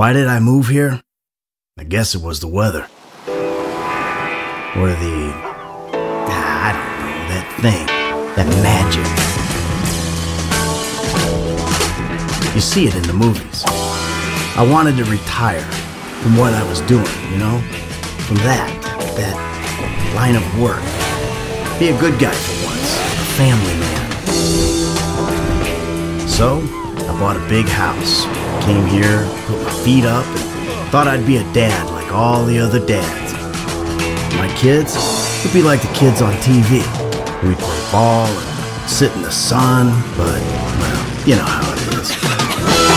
Why did I move here? I guess it was the weather. Or the... I don't know, that thing. That magic. You see it in the movies. I wanted to retire from what I was doing, you know? From that line of work. Be a good guy for once. A family man. So, I bought a big house. Came here, put my feet up, and thought I'd be a dad like all the other dads. My kids would be like the kids on TV. We'd play ball and sit in the sun, but, well, you know how it is.